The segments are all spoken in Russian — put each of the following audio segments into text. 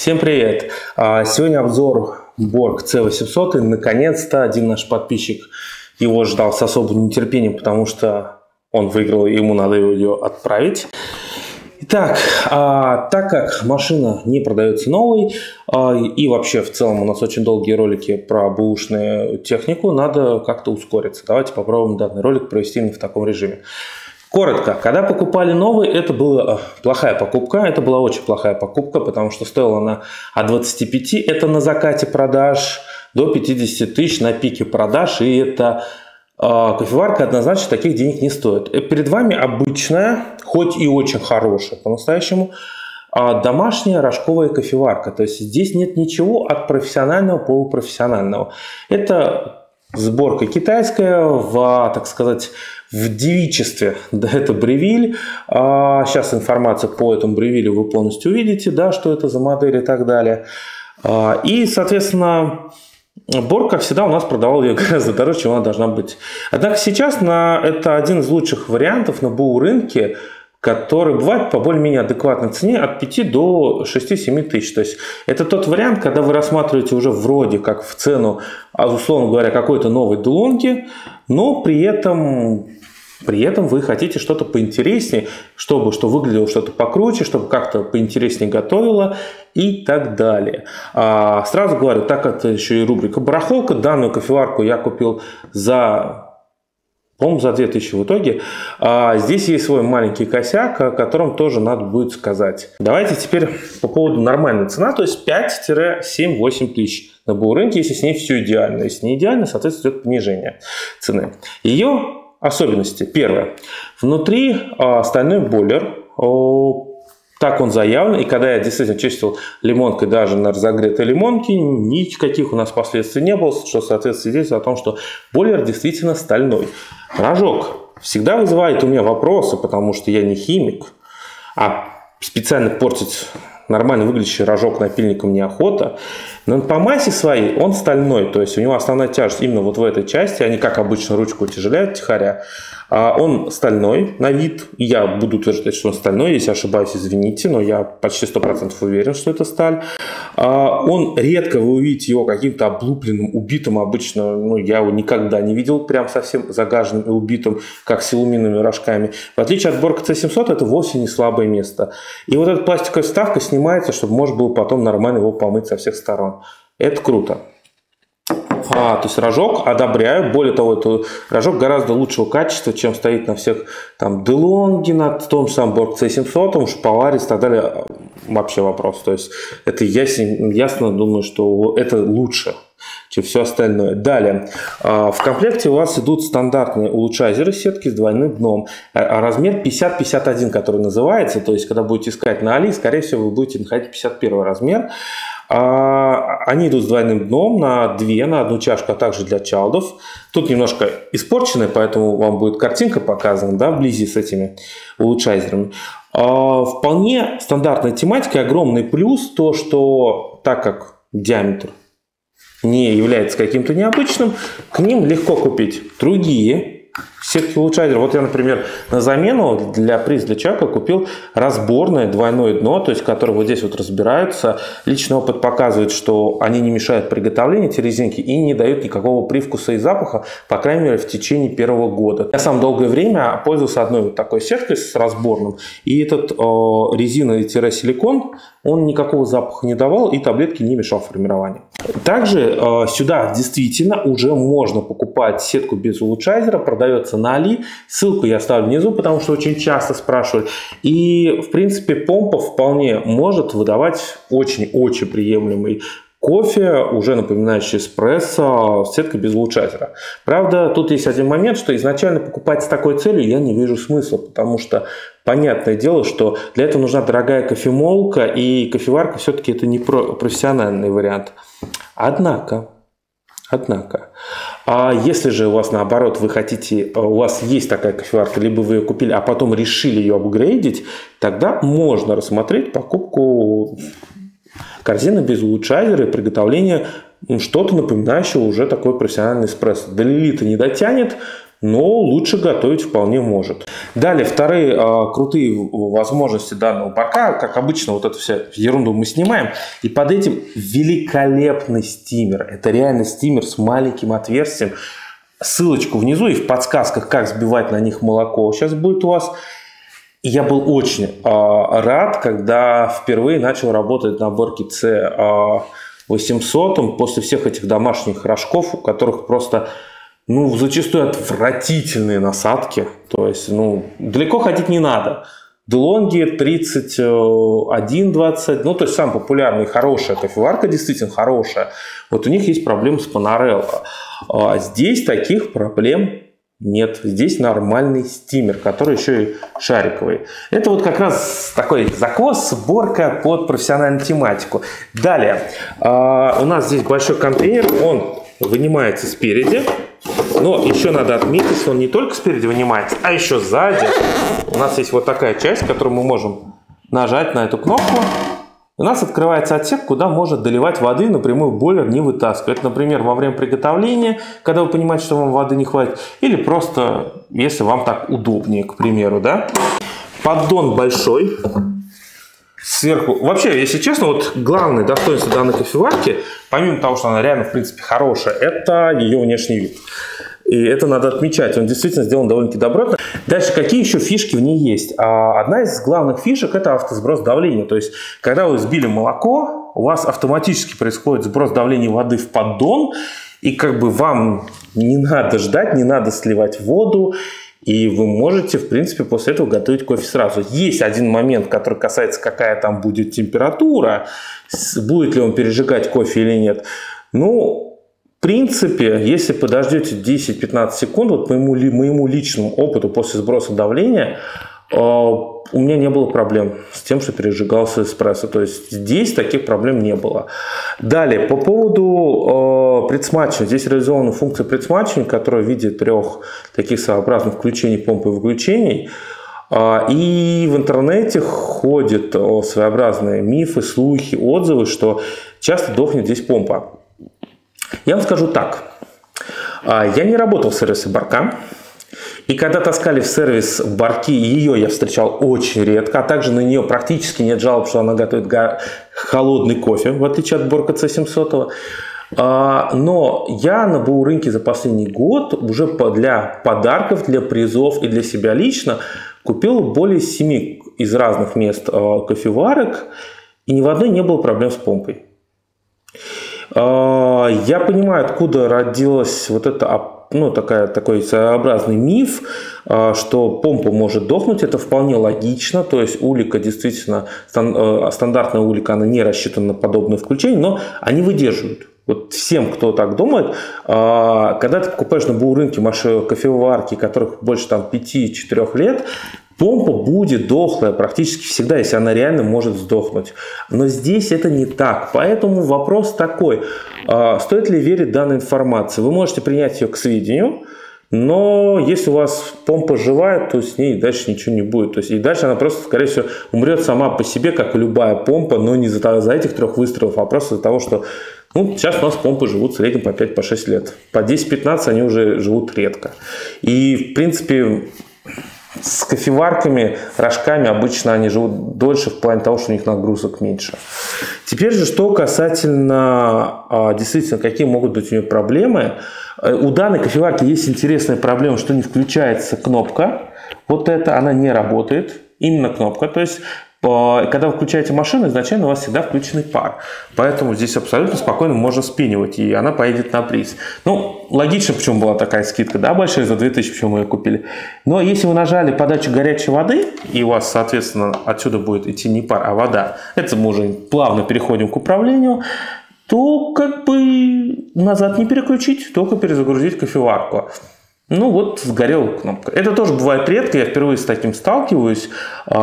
Всем привет! Сегодня обзор Борк C800. Наконец-то один наш подписчик его ждал с особым нетерпением, потому что он выиграл, и ему надо ее отправить. Итак, так как машина не продается новой, и вообще в целом у нас очень долгие ролики про бэушную технику, надо как-то ускориться. Давайте попробуем данный ролик провести именно в таком режиме. Коротко, когда покупали новый, это была плохая покупка, это была очень плохая покупка, потому что стоила она от 25, это на закате продаж, до 50 тысяч на пике продаж, и это кофеварка однозначно таких денег не стоит. Перед вами обычная, хоть и очень хорошая, по-настоящему, домашняя рожковая кофеварка, то есть здесь нет ничего от профессионального, полупрофессионального. Это сборка китайская, так сказать, в девичестве, да, это Бревиль. Сейчас информацию по этому Бревилю вы полностью увидите, да, что это за модель и так далее. И, соответственно, Борк, как всегда, у нас продавал ее гораздо дороже, чем она должна быть. Однако сейчас это один из лучших вариантов на БУ рынке, который бывает по более-менее адекватной цене от 5 до 6-7 тысяч. То есть это тот вариант, когда вы рассматриваете уже вроде как в цену, условно говоря, какой-то новой DeLonghi, но при этом вы хотите что-то поинтереснее, чтобы выглядело что-то покруче, чтобы как-то поинтереснее готовило и так далее. Сразу говорю, так как это еще и рубрика «Барахолка», данную кофеварку я купил за... по-моему, за 2000 в итоге. Здесь есть свой маленький косяк, о котором тоже надо будет сказать. Давайте теперь по поводу нормальной цены, то есть 5-7-8 тысяч на БУ рынке, если с ней все идеально. Если не идеально, соответственно, идет понижение цены. Ее особенности. Первое. Внутри стальной бойлер. Так он заявлен, и когда я действительно чистил лимонкой даже на разогретой лимонке, никаких у нас последствий не было, что, соответственно, свидетельствует о том, что бойлер действительно стальной. Рожок всегда вызывает у меня вопросы, потому что я не химик, а специально портить нормально выглядящий рожок напильником неохота. Но по массе своей он стальной, то есть у него основная тяжесть именно вот в этой части, они, как обычно, ручку утяжеляют втихаря. Он стальной на вид, я буду утверждать, что он стальной, если ошибаюсь, извините, но я почти 100% уверен, что это сталь. Он редко, вы увидите его каким-то облупленным, убитым обычно, ну, я его никогда не видел прям совсем загаженным и убитым, как с илуминными рожками. В отличие от Борка C700, это вовсе не слабое место. И вот эта пластиковая вставка снимается, чтобы можно было потом нормально его помыть со всех сторон. Это круто. То есть рожок одобряю. Более того, это рожок гораздо лучшего качества, чем стоит на всех там DeLonghi, на том же Самборг C700, Полярис и так далее. Вообще вопрос. То есть это ясно, думаю, что это лучше, чем все остальное. Далее. В комплекте у вас идут стандартные улучшайзеры сетки с двойным дном. Размер 50-51, который называется. То есть когда будете искать на Али, скорее всего, вы будете находить 51 размер. Они идут с двойным дном на одну чашку, а также для чайлдов. Тут немножко испорчены, поэтому вам будет картинка показана, да, вблизи с этими улучшайзерами. Вполне стандартная тематика. Огромный плюс то, что так как диаметр не является каким-то необычным, к ним легко купить другие сетки улучшайзеров. Вот я, например, на замену для человека купил разборное двойное дно, то есть которое вот здесь вот разбираются. Личный опыт показывает, что они не мешают приготовлению, эти резинки, и не дают никакого привкуса и запаха, по крайней мере, в течение первого года. Я сам долгое время пользовался одной вот такой сеткой с разборным, и этот резиновый-силикон, он никакого запаха не давал, и таблетки не мешал формированию. Также сюда действительно уже можно покупать сетку без улучшайзера, продается на Али. Ссылку я оставлю внизу, потому что очень часто спрашивают. И, в принципе, помпа вполне может выдавать очень-очень приемлемый кофе, уже напоминающий эспрессо, сетка без улучшателя. Правда, тут есть один момент, что изначально покупать с такой целью я не вижу смысла, потому что понятное дело, что для этого нужна дорогая кофемолка, и кофеварка все-таки это не профессиональный вариант. Однако, а если же у вас наоборот, вы хотите, у вас есть такая кофеварка, либо вы ее купили, а потом решили ее апгрейдить, тогда можно рассмотреть покупку корзины без улучшайзера и приготовление что-то напоминающего уже такой профессиональный эспрессо. До Лилита не дотянет, но лучше готовить вполне может. Далее, вторые крутые возможности данного борка, как обычно, вот эту всю ерунду мы снимаем, и под этим великолепный стиммер. Это реально стиммер с маленьким отверстием. Ссылочку внизу и в подсказках, как сбивать на них молоко, сейчас будет у вас. И я был очень рад, когда впервые начал работать на борке C800 после всех этих домашних рожков, у которых просто, ну, зачастую отвратительные насадки. То есть, ну, далеко ходить не надо. DeLonghi 3120, ну, то есть самая популярная и хорошая кофеварка, действительно хорошая. Вот у них есть проблемы с Panarello. А здесь таких проблем нет. Здесь нормальный стиммер, который еще и шариковый. Это вот как раз такой закос, сборка под профессиональную тематику. Далее, у нас здесь большой контейнер, он вынимается спереди. Но еще надо отметить, что он не только спереди вынимается, а еще сзади. У нас есть вот такая часть, которую мы можем нажать на эту кнопку. У нас открывается отсек, куда можно доливать воды, напрямую бойлер не вытаскивать. Например, во время приготовления, когда вы понимаете, что вам воды не хватит. Или просто, если вам так удобнее, к примеру, да. Поддон большой. Сверху. Вообще, если честно, вот главное достоинство данной кофеварки, помимо того, что она реально, в принципе, хорошая, это ее внешний вид. И это надо отмечать. Он действительно сделан довольно-таки добротно. Дальше, какие еще фишки в ней есть? Одна из главных фишек – это автосброс давления. То есть, когда вы сбили молоко, у вас автоматически происходит сброс давления воды в поддон. И как бы вам не надо ждать, не надо сливать воду. И вы можете, в принципе, после этого готовить кофе сразу. Есть один момент, который касается, какая там будет температура, будет ли он пережигать кофе или нет. Ну, в принципе, если подождете 10-15 секунд, вот по моему личному опыту после сброса давления, у меня не было проблем с тем, что пережигался эспрессо. То есть здесь таких проблем не было. Далее, по поводу предсмачивания. Здесь реализована функция предсмачивания, которая в виде трех таких своеобразных включений, помп и выключений. И в интернете ходят своеобразные мифы, слухи, отзывы, что часто дохнет здесь помпа. Я вам скажу так. Я не работал в сервисе борка. И когда таскали в сервис борки, ее я встречал очень редко, а также на нее практически нет жалоб, что она готовит холодный кофе, в отличие от борка C700. Но я на БУ-рынке за последний год уже для подарков, для призов и для себя лично купил более 7 из разных мест кофеварок, и ни в одной не было проблем с помпой. Я понимаю, откуда родилась вот эта опасность. Ну, такой своеобразный миф, что помпа может дохнуть. Это вполне логично. То есть улика действительно, стандартная улика, она не рассчитана на подобные включения, но они выдерживают. Вот всем, кто так думает, когда ты покупаешь на БУ-рынке кофеварки, которых больше там 5-4 лет, помпа будет дохлая практически всегда, если она реально может сдохнуть. Но здесь это не так. Поэтому вопрос такой, стоит ли верить данной информации? Вы можете принять ее к сведению, но если у вас помпа живая, то с ней дальше ничего не будет. То есть, и дальше она просто, скорее всего, умрет сама по себе, как и любая помпа, но не за этих 3 выстрелов, а просто из-за того, что ну, сейчас у нас помпы живут в среднем по 5-6 лет. По 10-15 они уже живут редко. И, в принципе, с кофеварками, рожками обычно они живут дольше в плане того, что у них нагрузок меньше. Теперь же, что касательно, действительно, какие могут быть у нее проблемы. У данной кофеварки есть интересная проблема, что не включается кнопка. Вот эта, она не работает. Именно кнопка. То есть, когда вы включаете машину, изначально у вас всегда включенный пар. Поэтому здесь абсолютно спокойно можно спинивать, и она поедет на приз. Ну, логично, почему была такая скидка, да, большая, за 2000, почему мы ее купили. Но если вы нажали подачу горячей воды, и у вас, соответственно, отсюда будет идти не пар, а вода, это мы уже плавно переходим к управлению, то как бы назад не переключить, только перезагрузить кофеварку. Ну вот, сгорела кнопка. Это тоже бывает редко, я впервые с таким сталкиваюсь и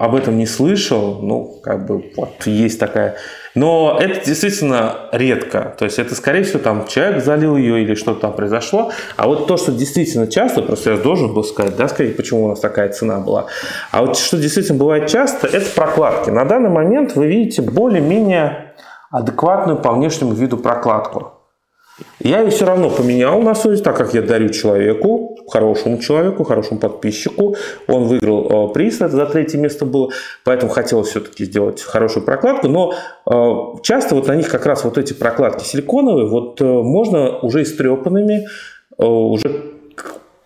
об этом не слышал. Ну, как бы, вот, есть такая. Но это действительно редко. То есть это, скорее всего, там человек залил ее или что-то там произошло. А вот то, что действительно часто, просто я должен был сказать, да, скорее, почему у нас такая цена была. А вот что действительно бывает часто, это прокладки. На данный момент вы видите более-менее адекватную по внешнему виду прокладку. Я ее все равно поменял на совесть, так как я дарю человеку, хорошему подписчику. Он выиграл приз, это за третье место было, поэтому хотелось все-таки сделать хорошую прокладку. Но часто вот на них как раз вот эти прокладки силиконовые, вот можно уже истрепанными, уже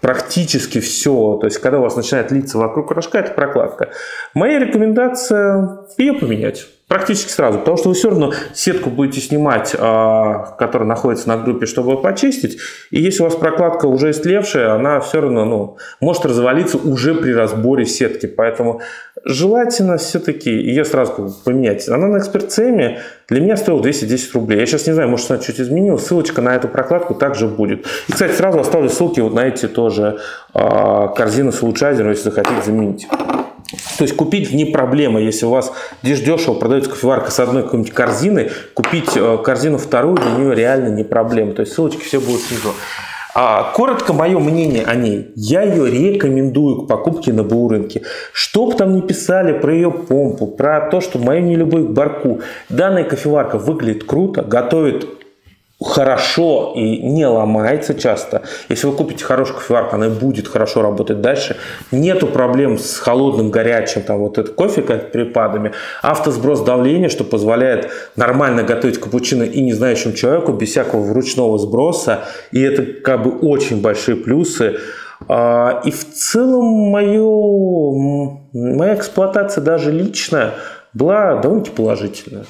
практически все, то есть когда у вас начинает литься вокруг рожка, это прокладка. Моя рекомендация ее поменять. Практически сразу, потому что вы все равно сетку будете снимать, которая находится на группе, чтобы почистить. И если у вас прокладка уже истлевшая, она все равно может развалиться уже при разборе сетки. Поэтому желательно все-таки ее сразу поменять. Она на Expert CM для меня стоила 210 рублей. Я сейчас не знаю, может, она чуть изменилась. Ссылочка на эту прокладку также будет. И, кстати, сразу оставлю ссылки вот на эти тоже корзины с улучшайзером, если захотите заменить. То есть купить не проблема, если у вас дешево продается кофеварка с одной какой-нибудь корзины, купить корзину вторую для нее реально не проблема. То есть ссылочки все будут снизу. Коротко мое мнение о ней. Я ее рекомендую к покупке на БУ рынке. Что бы там ни писали про ее помпу, про то, что мою нелюбовь к Борку, данная кофеварка выглядит круто, готовит хорошо и не ломается часто. Если вы купите хорошую кофеварку, она будет хорошо работать дальше. Нету проблем с холодным, горячим, там вот этот кофе как перепадами. Автосброс давления, что позволяет нормально готовить капучино и незнающему человеку без всякого вручного сброса. И это как бы очень большие плюсы. И в целом моя эксплуатация даже личная была довольно-таки положительная.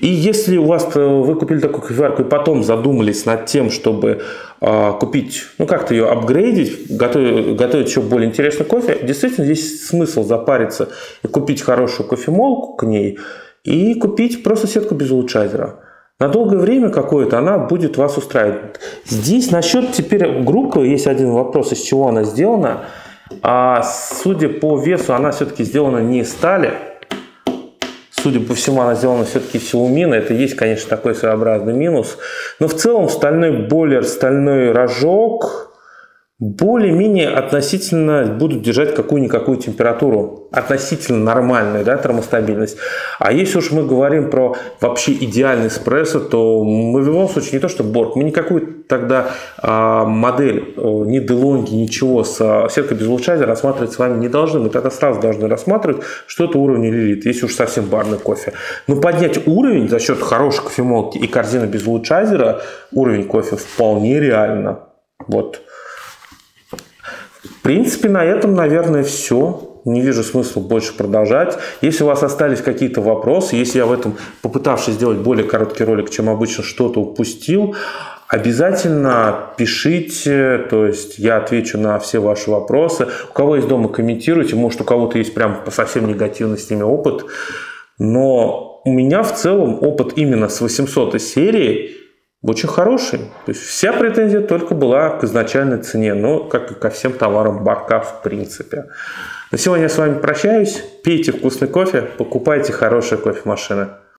И если у вас вы купили такую кофеварку и потом задумались над тем, чтобы купить, как-то ее апгрейдить, готовить еще более интересный кофе, действительно здесь смысл запариться и купить хорошую кофемолку к ней и купить просто сетку без улучшайзера. На долгое время какое-то она будет вас устраивать. Здесь насчет теперь группы есть один вопрос, из чего она сделана. Судя по весу, она все-таки сделана не из стали. Судя по всему, она сделана все-таки из силумина. Это есть, конечно, такой своеобразный минус. Но в целом стальной бойлер, стальной рожок более-менее относительно будут держать какую-никакую температуру. Относительно нормальную, термостабильность. А если уж мы говорим про вообще идеальный эспрессо, то мы в любом случае не то что Борг, мы никакую тогда модель, ни DeLonghi, ничего с сеткой без улучшайзера рассматривать с вами не должны. Мы тогда сразу должны рассматривать что-то уровня Lelit, если уж совсем барный кофе. Но поднять уровень за счет хорошей кофемолки и корзины без улучшайзера, уровень кофе вполне реально. Вот. В принципе, на этом, наверное, все. Не вижу смысла больше продолжать. Если у вас остались какие-то вопросы, если я в этом, попытавшись сделать более короткий ролик, чем обычно, что-то упустил, обязательно пишите, то есть я отвечу на все ваши вопросы. У кого есть дома, комментируйте, может, у кого-то есть прям совсем негативный с ними опыт. Но у меня в целом опыт именно с 800 серии очень хороший. То есть вся претензия только была к изначальной цене, но как и ко всем товарам Борка в принципе. На сегодня я с вами прощаюсь. Пейте вкусный кофе, покупайте хорошие кофемашины.